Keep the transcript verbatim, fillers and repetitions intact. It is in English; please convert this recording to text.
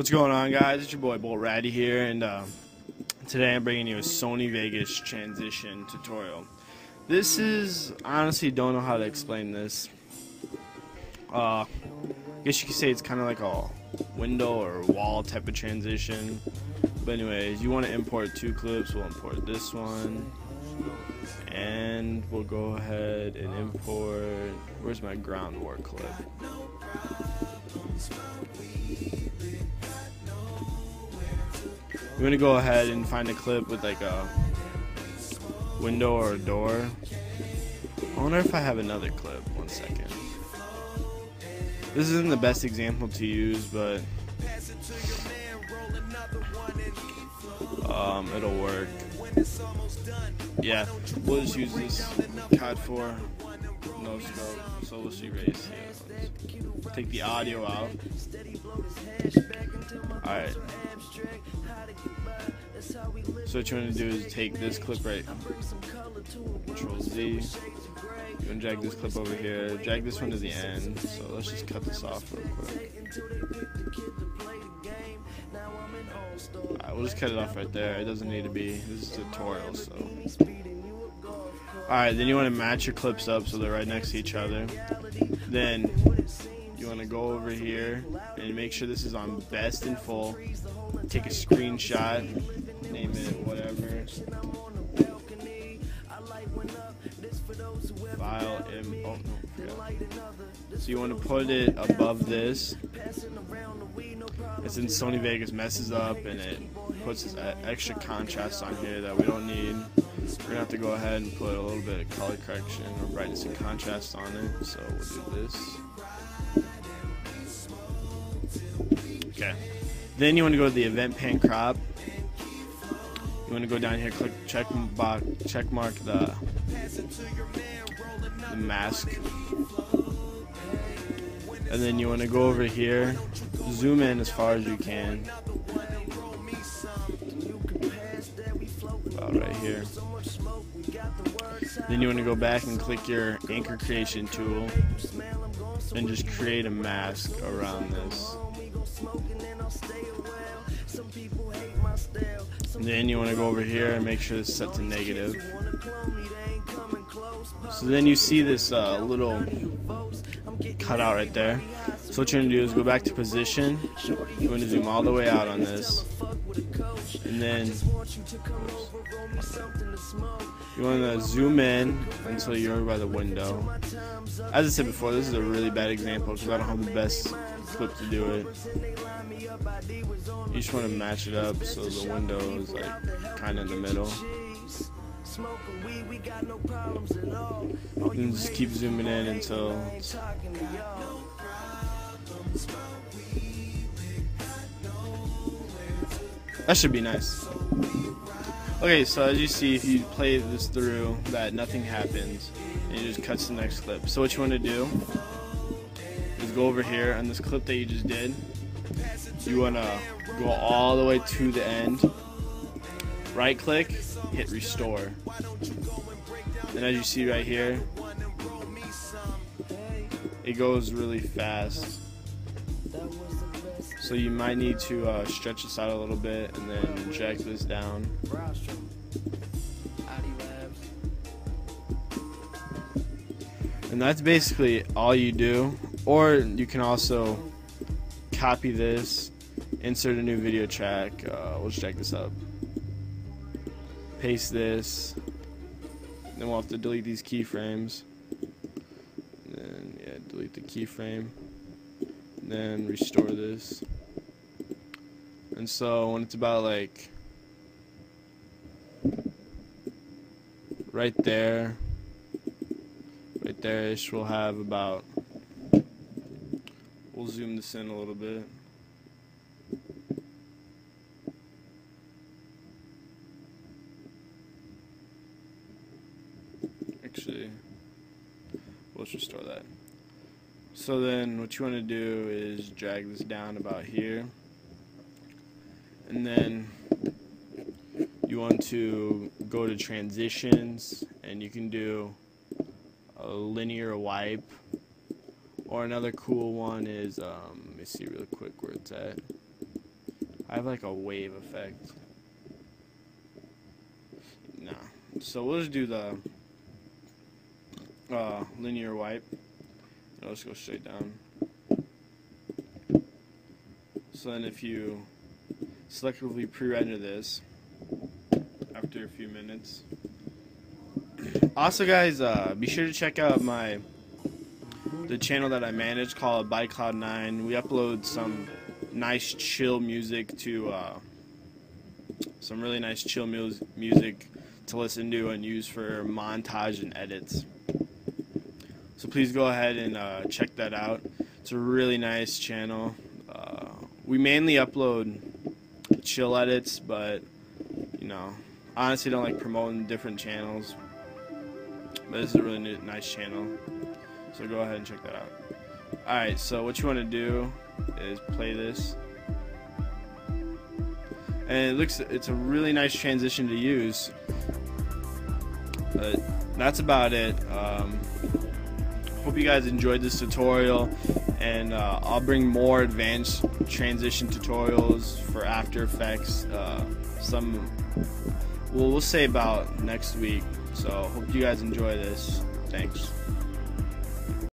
What's going on, guys? It's your boy Bolt Raddy here, and uh, today I'm bringing you a Sony Vegas transition tutorial. This is, honestly, don't know how to explain this. Uh, I guess you could say it's kind of like a window or wall type of transition. But anyways, you want to import two clips. We'll import this one, and we'll go ahead and import. Where's my Ground War clip? We're gonna go ahead and find a clip with like a window or a door. I wonder if I have another clip. One second. This isn't the best example to use, but um, it'll work. Yeah, we'll just use this C A D four no scope, so we'll just erase it. Take the audio out. Alright. So what you want to do is take this clip right, Control Z, you want to drag this clip over here, drag this one to the end, so let's just cut this off real quick. Alright, we'll just cut it off right there, it doesn't need to be, this is a tutorial, so. Alright, then you want to match your clips up so they're right next to each other. Then you want to go over here and make sure this is on best in full. Take a screenshot, name it whatever. File M. Oh no, yeah. So you want to put it above this. And since Sony Vegas messes up and it puts this extra contrast on here that we don't need, we're gonna have to go ahead and put a little bit of color correction or brightness and contrast on it. So we'll do this. Okay. Then you want to go to the event pan crop. You want to go down here, click check box, check mark the, the mask, and then you want to go over here, zoom in as far as you can, about right here. Then you want to go back and click your anchor creation tool, and just create a mask around this. And then you want to go over here and make sure it's set to negative. So then you see this uh, little cutout right there. So what you're going to do is go back to position. You want to zoom all the way out on this. And then you want to zoom in until you're over by the window. As I said before, this is a really bad example because I don't have the best clip to do it. You just want to match it up so the window is like kind of in the middle. And just keep zooming in until it's that should be nice. Okay, so as you see, if you play this through, that nothing happens, and it just cuts to the next clip. So what you want to do is go over here on this clip that you just did. You want to go all the way to the end. Right click, hit restore. And as you see right here, it goes really fast. So you might need to uh, stretch this out a little bit and then drag this down. And that's basically all you do. Or you can also copy this, insert a new video track. Uh, we'll just drag this up. Paste this. Then we'll have to delete these keyframes. And then, yeah, delete the keyframe. And then restore this. And so when it's about like right there, right there-ish, we'll have about, we'll zoom this in a little bit. Actually, let's restore that. So then what you want to do is drag this down about here, and then you want to go to transitions, and you can do a linear wipe, or another cool one is, um, let me see real quick where it's at. I have like a wave effect. Nah. So we'll just do the uh, linear wipe. I'll just go straight down. So then if you selectively pre-render this after a few minutes. Also guys, uh, be sure to check out my the channel that I manage called By Cloud nine. We upload some nice chill music to uh, some really nice chill mu music to listen to and use for montage and edits. So please go ahead and uh, check that out. It's a really nice channel. Uh, we mainly upload chill edits, but you know, honestly don't like promoting different channels, but this is a really new, nice channel, so go ahead and check that out. Alright, so what you want to do is play this, and it looks, it's a really nice transition to use, but that's about it. um, Hope you guys enjoyed this tutorial, and uh, I'll bring more advanced transition tutorials for After Effects. Uh, some, well, we'll say about next week. So hope you guys enjoy this. Thanks.